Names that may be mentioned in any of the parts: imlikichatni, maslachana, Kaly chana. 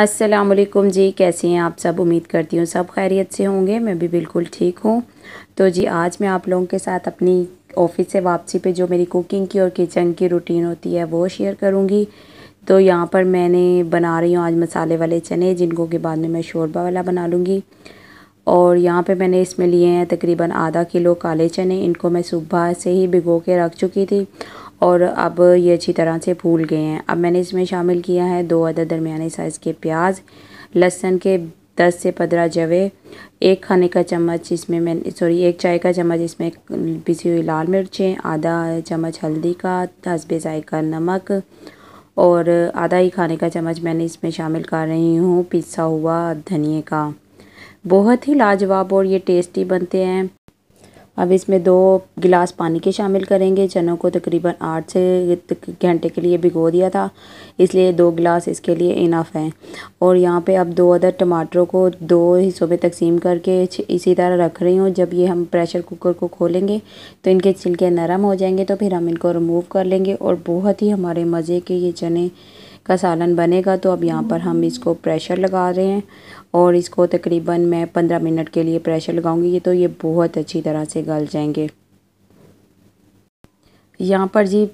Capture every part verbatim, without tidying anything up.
अस्सलाम वालेकुम जी, कैसे हैं आप सब। उम्मीद करती हूँ सब खैरियत से होंगे। मैं भी बिल्कुल ठीक हूँ। तो जी आज मैं आप लोगों के साथ अपनी ऑफ़िस से वापसी पे जो मेरी कुकिंग की और किचन की रूटीन होती है वो शेयर करूँगी। तो यहाँ पर मैंने बना रही हूँ आज मसाले वाले चने, जिनको के बाद में मैं शोरबा वाला बना लूँगी। और यहाँ पर मैंने इसमें लिए हैं तकरीबन आधा किलो काले चने। इनको मैं सुबह से ही भिगो के रख चुकी थी और अब ये अच्छी तरह से फूल गए हैं। अब मैंने इसमें शामिल किया है दो अदद दरमियाने साइज़ के प्याज, लहसुन के दस से पंद्रह जवे, एक खाने का चम्मच इसमें मैं सॉरी एक चाय का चम्मच इसमें पिसी हुई लाल मिर्चें, आधा चम्मच हल्दी का, हस्बे जायका नमक और आधा ही खाने का चम्मच मैंने इसमें शामिल कर रही हूँ पिसा हुआ धनिए का। बहुत ही लाजवाब और ये टेस्टी बनते हैं। अब इसमें दो गिलास पानी के शामिल करेंगे। चनों को तकरीबन आठ से घंटे के लिए भिगो दिया था, इसलिए दो गिलास इसके लिए इनफ है। और यहाँ पे अब दो अदर टमाटरों को दो हिस्सों में तकसीम करके इसी तरह रख रही हूँ। जब ये हम प्रेशर कुकर को खोलेंगे तो इनके छिलके नरम हो जाएंगे, तो फिर हम इनको रिमूव कर लेंगे और बहुत ही हमारे मज़े के ये चने का सालन बनेगा। तो अब यहाँ पर हम इसको प्रेशर लगा रहे हैं और इसको तकरीबन मैं पंद्रह मिनट के लिए प्रेशर लगाऊंगी, ये तो ये बहुत अच्छी तरह से गल जाएंगे। यहाँ पर जी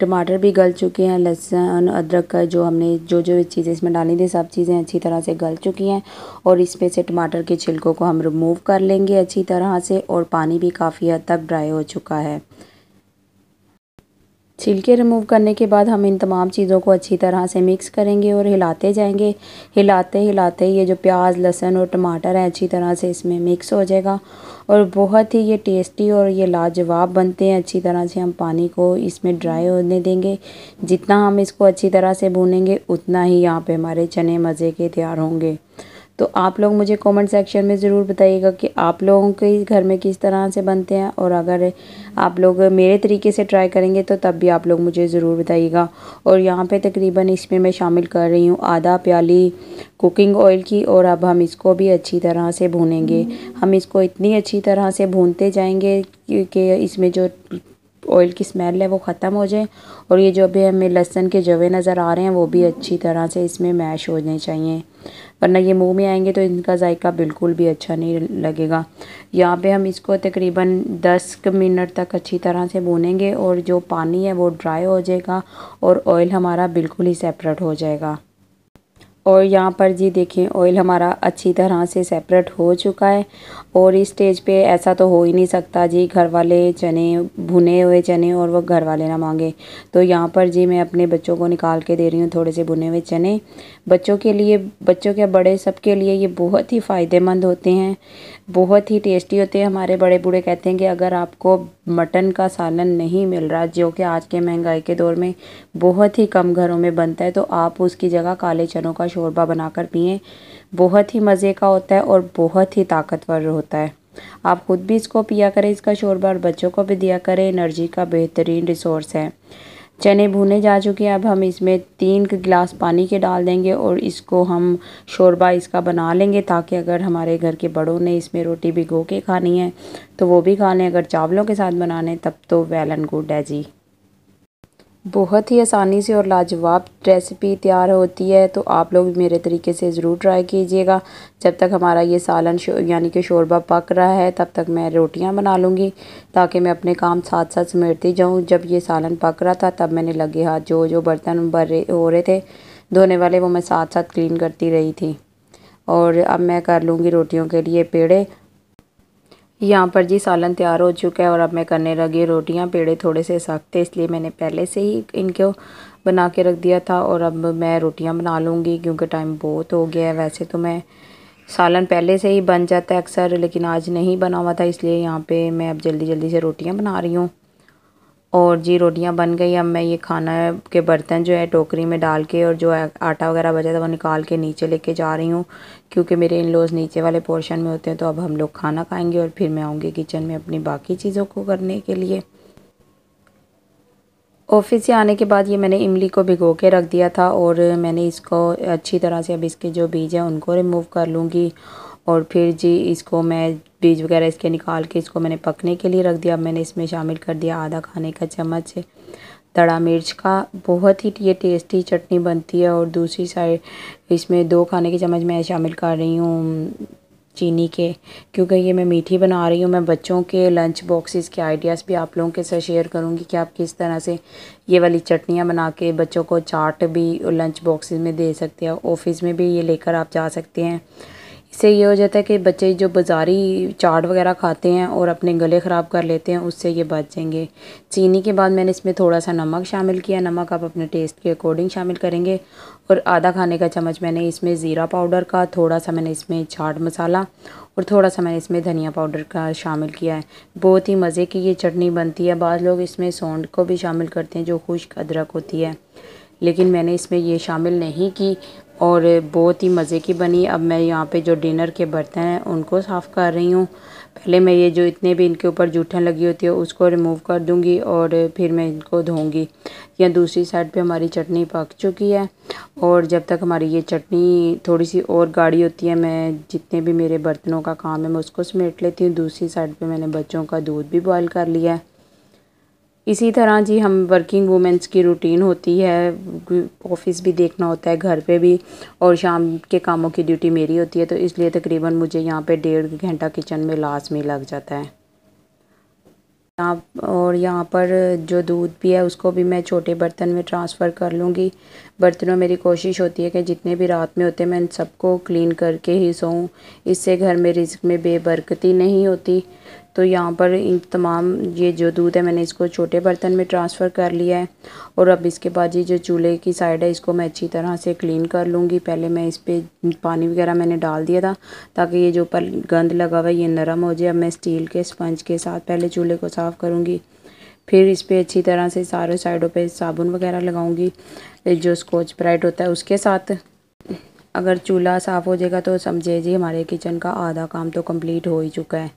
टमाटर भी गल चुके हैं, लहसुन अदरक का जो हमने जो जो चीज़ें इसमें डाली थी सब चीज़ें अच्छी तरह से गल चुकी हैं। और इसमें से टमाटर के छिलकों को हम रिमूव कर लेंगे अच्छी तरह से, और पानी भी काफ़ी हद तक ड्राई हो चुका है। छिलके रिमूव करने के बाद हम इन तमाम चीज़ों को अच्छी तरह से मिक्स करेंगे और हिलाते जाएंगे। हिलाते हिलाते ये जो प्याज, लहसुन और टमाटर है अच्छी तरह से इसमें मिक्स हो जाएगा और बहुत ही ये टेस्टी और ये लाजवाब बनते हैं। अच्छी तरह से हम पानी को इसमें ड्राई होने देंगे। जितना हम इसको अच्छी तरह से भूनेंगे उतना ही यहाँ पर हमारे चने मज़े के तैयार होंगे। तो आप लोग मुझे कमेंट सेक्शन में ज़रूर बताइएगा कि आप लोगों के घर में किस तरह से बनते हैं, और अगर आप लोग मेरे तरीके से ट्राई करेंगे तो तब भी आप लोग मुझे ज़रूर बताइएगा। और यहाँ पे तकरीबन इसमें मैं शामिल कर रही हूँ आधा प्याली कुकिंग ऑयल की, और अब हम इसको भी अच्छी तरह से भूनेंगे। हम इसको इतनी अच्छी तरह से भूनते जाएंगे कि इसमें जो ऑयल की स्मेल है वो ख़त्म हो जाए, और ये जो अभी हमें लहसुन के जवे नज़र आ रहे हैं वो भी अच्छी तरह से इसमें मैश होने चाहिए, वरना ये मुंह में आएंगे तो इनका जायका बिल्कुल भी अच्छा नहीं लगेगा। यहाँ पे हम इसको तकरीबन दस मिनट तक अच्छी तरह से भूनेंगे और जो पानी है वो ड्राई हो जाएगा और ऑयल हमारा बिल्कुल ही सेपरेट हो जाएगा। और यहाँ पर जी देखें ऑयल हमारा अच्छी तरह से सेपरेट हो चुका है। और इस स्टेज पे ऐसा तो हो ही नहीं सकता जी घर वाले चने, भुने हुए चने, और वो घर वाले ना मांगे। तो यहाँ पर जी मैं अपने बच्चों को निकाल के दे रही हूँ थोड़े से भुने हुए चने। बच्चों के लिए, बच्चों के बड़े सबके लिए ये बहुत ही फ़ायदेमंद होते हैं, बहुत ही टेस्टी होते हैं। हमारे बड़े बूढ़े कहते हैं कि अगर आपको मटन का सालन नहीं मिल रहा, जो कि आज के महंगाई के दौर में बहुत ही कम घरों में बनता है, तो आप उसकी जगह काले चनों का शोरबा बनाकर पिएं। बहुत ही मज़े का होता है और बहुत ही ताकतवर होता है। आप ख़ुद भी इसको पिया करें इसका शोरबा, और बच्चों को भी दिया करें। एनर्जी का बेहतरीन रिसोर्स है। चने भुने जा चुके हैं, अब हम इसमें तीन गिलास पानी के डाल देंगे और इसको हम शोरबा इसका बना लेंगे, ताकि अगर हमारे घर के बड़ों ने इसमें रोटी भिगो के खानी है तो वो भी खा लें। अगर चावलों के साथ बनाने तब तो वेल एंड गुड है जी। बहुत ही आसानी से और लाजवाब रेसिपी तैयार होती है। तो आप लोग मेरे तरीके से ज़रूर ट्राई कीजिएगा। जब तक हमारा ये सालन यानी कि शोरबा पक रहा है तब तक मैं रोटियां बना लूँगी, ताकि मैं अपने काम साथ साथ समेटती जाऊँ। जब ये सालन पक रहा था तब मैंने लगे हाथ जो जो बर्तन भरे हो रहे थे धोने वाले वो मैं साथ साथ क्लीन करती रही थी। और अब मैं कर लूँगी रोटियों के लिए पेड़े। यहाँ पर जी सालन तैयार हो चुका है और अब मैं करने लगी रोटियाँ। पेड़े थोड़े से सख्त थे इसलिए मैंने पहले से ही इनको बना के रख दिया था, और अब मैं रोटियाँ बना लूँगी क्योंकि टाइम बहुत हो गया है। वैसे तो मैं सालन पहले से ही बन जाता है अक्सर, लेकिन आज नहीं बना हुआ था, इसलिए यहाँ पे मैं अब जल्दी जल्दी से रोटियाँ बना रही हूँ। और जी रोटियां बन गई। अब मैं ये खाना के बर्तन जो है टोकरी में डाल के, और जो आटा वगैरह बचा था वो निकाल के नीचे लेके जा रही हूँ, क्योंकि मेरे इन लोग नीचे वाले पोर्शन में होते हैं। तो अब हम लोग खाना खाएंगे और फिर मैं आऊँगी किचन में अपनी बाकी चीज़ों को करने के लिए। ऑफ़िस से आने के बाद ये मैंने इमली को भिगो के रख दिया था, और मैंने इसको अच्छी तरह से अब इसके जो बीज हैं उनको रिमूव कर लूँगी, और फिर जी इसको मैं बीज वगैरह इसके निकाल के इसको मैंने पकने के लिए रख दिया। अब मैंने इसमें शामिल कर दिया आधा खाने का चम्मच दड़ा मिर्च का बहुत ही ये टेस्टी चटनी बनती है। और दूसरी साइड इसमें दो खाने की चम्मच मैं शामिल कर रही हूँ चीनी के, क्योंकि ये मैं मीठी बना रही हूँ। मैं बच्चों के लंच बॉक्सेस के आइडियाज़ भी आप लोगों के साथ शेयर करूँगी कि आप किस तरह से ये वाली चटनियाँ बना के बच्चों को चाट भी लंच बॉक्सेस में दे सकते हैं। ऑफिस में भी ये लेकर आप जा सकते हैं। इससे ये हो जाता है कि बच्चे जो बाज़ारी चाट वगैरह खाते हैं और अपने गले ख़राब कर लेते हैं, उससे ये बचेंगे। चीनी के बाद मैंने इसमें थोड़ा सा नमक शामिल किया। नमक आप अपने टेस्ट के अकॉर्डिंग शामिल करेंगे। और आधा खाने का चम्मच मैंने इसमें ज़ीरा पाउडर का, थोड़ा सा मैंने इसमें चाट मसाला और थोड़ा सा मैंने इसमें धनिया पाउडर का शामिल किया है। बहुत ही मज़े की ये चटनी बनती है। बाद लोग इसमें सौंड को भी शामिल करते हैं जो खुश्क अदरक होती है, लेकिन मैंने इसमें ये शामिल नहीं की और बहुत ही मज़े की बनी। अब मैं यहाँ पे जो डिनर के बर्तन हैं उनको साफ़ कर रही हूँ। पहले मैं ये जो इतने भी इनके ऊपर जूठन लगी होती है उसको रिमूव कर दूँगी और फिर मैं इनको धोऊँगी। या दूसरी साइड पे हमारी चटनी पक चुकी है। और जब तक हमारी ये चटनी थोड़ी सी और गाढ़ी होती है, मैं जितने भी मेरे बर्तनों का काम है मैं उसको समेट लेती हूँ। दूसरी साइड पर मैंने बच्चों का दूध भी बॉयल कर लिया है। इसी तरह जी हम वर्किंग वूमेंस की रूटीन होती है। ऑफिस भी देखना होता है, घर पे भी, और शाम के कामों की ड्यूटी मेरी होती है। तो इसलिए तकरीबन मुझे यहाँ पे डेढ़ घंटा किचन में लाजमी लग जाता है। यहाँ और यहाँ पर जो दूध भी है उसको भी मैं छोटे बर्तन में ट्रांसफ़र कर लूँगी। बर्तनों मेरी कोशिश होती है कि जितने भी रात में होते हैं मैं इन सबको क्लीन करके ही सोऊं। इससे घर में रिस्क में बेबरकती नहीं होती। तो यहाँ पर इन तमाम ये जो दूध है मैंने इसको छोटे बर्तन में ट्रांसफ़र कर लिया है। और अब इसके बाद ये जो चूल्हे की साइड है इसको मैं अच्छी तरह से क्लीन कर लूँगी। पहले मैं इस पर पानी वगैरह मैंने डाल दिया था ताकि ये जो ऊपर गंद लगा हुआ है ये नरम हो जाए। अब मैं स्टील के स्पंज के साथ पहले चूल्हे को साफ़ करूँगी, फिर इस पर अच्छी तरह से सारे साइडों पर साबुन वगैरह लगाऊँगी जो स्कॉच ब्राइट होता है उसके साथ। अगर चूल्हा साफ़ हो जाएगा तो समझे जी हमारे किचन का आधा काम तो कम्प्लीट हो ही चुका है।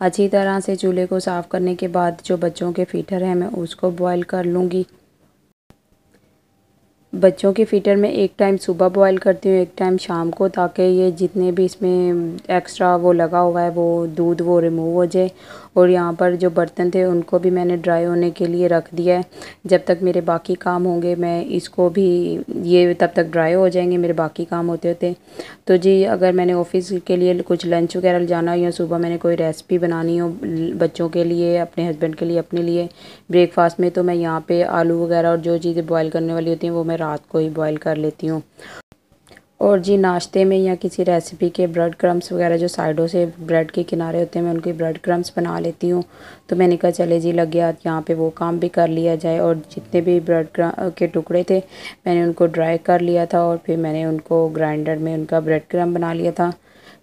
अच्छी तरह से चूल्हे को साफ़ करने के बाद जो बच्चों के फीटर हैं मैं उसको बॉईल कर लूँगी। बच्चों के फीटर में एक टाइम सुबह बॉईल करती हूँ, एक टाइम शाम को, ताकि ये जितने भी इसमें एक्स्ट्रा वो लगा हुआ है वो दूध वो रिमूव हो जाए। और यहाँ पर जो बर्तन थे उनको भी मैंने ड्राई होने के लिए रख दिया है। जब तक मेरे बाकी काम होंगे मैं इसको भी ये तब तक ड्राई हो जाएंगे मेरे बाकी काम होते होते। तो जी अगर मैंने ऑफ़िस के लिए कुछ लंच वगैरह ले जाना हो या सुबह मैंने कोई रेसिपी बनानी हो बच्चों के लिए, अपने हस्बैंड के लिए, अपने लिए ब्रेकफास्ट में, तो मैं यहाँ पर आलू वगैरह और जो चीज़ें बॉयल करने वाली होती हैं वो मैं रात को ही बॉयल कर लेती हूँ। और जी नाश्ते में या किसी रेसिपी के ब्रेड क्रम्स वगैरह जो साइडों से ब्रेड के किनारे होते हैं मैं उनकी ब्रेड क्रम्स बना लेती हूँ। तो मैंने कहा चले जी लग गया, यहाँ पे वो काम भी कर लिया जाए। और जितने भी ब्रेड के टुकड़े थे मैंने उनको ड्राई कर लिया था और फिर मैंने उनको ग्राइंडर में उनका ब्रेड क्रम बना लिया था,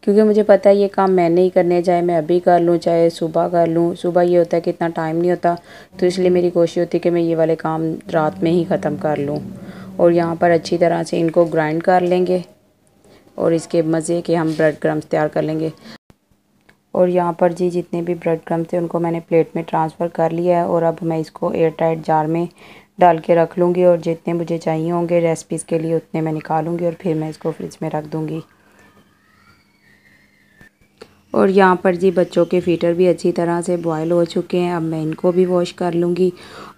क्योंकि मुझे पता है ये काम मैंने ही करने, चाहे मैं अभी कर लूँ चाहे सुबह कर लूँ। सुबह ये होता है कि इतना टाइम नहीं होता, तो इसलिए मेरी कोशिश होती है कि मैं ये वाले काम रात में ही ख़त्म कर लूँ। और यहाँ पर अच्छी तरह से इनको ग्राइंड कर लेंगे और इसके मज़े के हम ब्रेड क्रम्स तैयार कर लेंगे। और यहाँ पर जी जितने भी ब्रेड क्रम्स थे उनको मैंने प्लेट में ट्रांसफ़र कर लिया है। और अब मैं इसको एयर टाइट जार में डाल के रख लूँगी और जितने मुझे चाहिए होंगे रेसिपीज़ के लिए उतने मैं निकालूँगी और फिर मैं इसको फ्रिज में रख दूँगी। और यहाँ पर जी बच्चों के फीटर भी अच्छी तरह से बॉयल हो चुके हैं। अब मैं इनको भी वॉश कर लूँगी।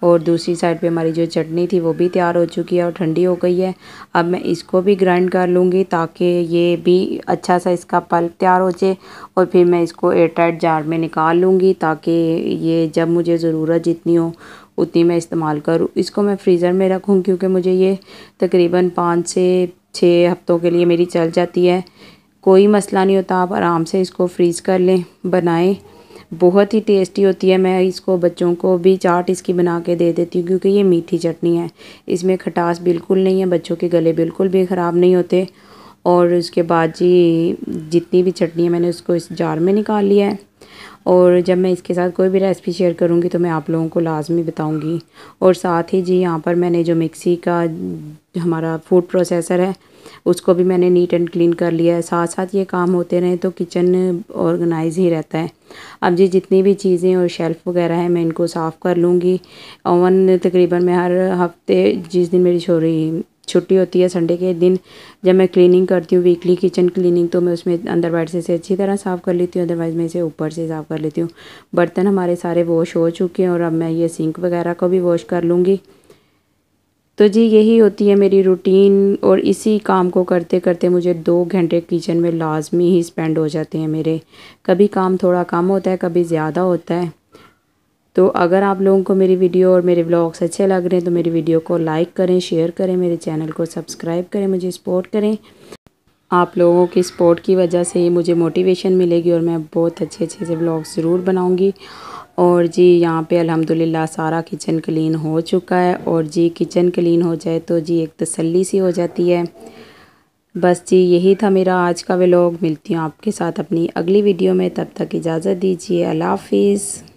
और दूसरी साइड पे हमारी जो चटनी थी वो भी तैयार हो चुकी है और ठंडी हो गई है। अब मैं इसको भी ग्राइंड कर लूँगी ताकि ये भी अच्छा सा इसका पल्प तैयार हो जाए। और फिर मैं इसको एयरटाइट जार में निकाल लूँगी ताकि ये जब मुझे ज़रूरत जितनी हो उतनी मैं इस्तेमाल करूँ। इसको मैं फ्रीज़र में रखूँ क्योंकि मुझे ये तकरीबन पाँच से छः हफ्तों के लिए मेरी चल जाती है। कोई मसला नहीं होता, आप आराम से इसको फ्रीज़ कर लें, बनाएं। बहुत ही टेस्टी होती है। मैं इसको बच्चों को भी चाट इसकी बना के दे देती हूँ क्योंकि ये मीठी चटनी है, इसमें खटास बिल्कुल नहीं है, बच्चों के गले बिल्कुल भी ख़राब नहीं होते। और उसके बाद जी जितनी भी चटनी है मैंने उसको इस जार में निकाल लिया है। और जब मैं इसके साथ कोई भी रेसिपी शेयर करूँगी तो मैं आप लोगों को लाजमी बताऊँगी। और साथ ही जी यहाँ पर मैंने जो मिक्सी का हमारा फूड प्रोसेसर है उसको भी मैंने नीट एंड क्लीन कर लिया है। साथ साथ ये काम होते रहें तो किचन ऑर्गेनाइज ही रहता है। अब जी जितनी भी चीज़ें और शेल्फ़ वगैरह हैं मैं इनको साफ़ कर लूँगी। ओवन तकरीबन मैं हर हफ्ते जिस दिन मेरी छोरी छुट्टी होती है संडे के दिन जब मैं क्लीनिंग करती हूँ वीकली किचन क्लीनिंग, तो मैं उसमें अंदर बैठ से इसे अच्छी तरह साफ़ कर लेती हूँ, अदरवाइज़ मैं इसे ऊपर से साफ़ कर लेती हूँ। बर्तन हमारे सारे वॉश हो चुके हैं और अब मैं ये सिंक वगैरह को भी वॉश कर लूँगी। तो जी यही होती है मेरी रूटीन और इसी काम को करते करते मुझे दो घंटे किचन में लाजमी ही स्पेंड हो जाते हैं मेरे। कभी काम थोड़ा कम होता है, कभी ज़्यादा होता है। तो अगर आप लोगों को मेरी वीडियो और मेरे व्लॉग्स अच्छे लग रहे हैं तो मेरी वीडियो को लाइक करें, शेयर करें, मेरे चैनल को सब्सक्राइब करें, मुझे सपोर्ट करें। आप लोगों की सपोर्ट की वजह से ही मुझे मोटिवेशन मिलेगी और मैं बहुत अच्छे अच्छे से व्लॉग्स ज़रूर बनाऊँगी। और जी यहाँ पे अल्हम्दुलिल्लाह सारा किचन क्लीन हो चुका है। और जी किचन क्लीन हो जाए तो जी एक तसल्ली सी हो जाती है। बस जी यही था मेरा आज का व्लॉग। मिलती हूँ आपके साथ अपनी अगली वीडियो में, तब तक इजाज़त दीजिए। अल्लाह हाफिज़।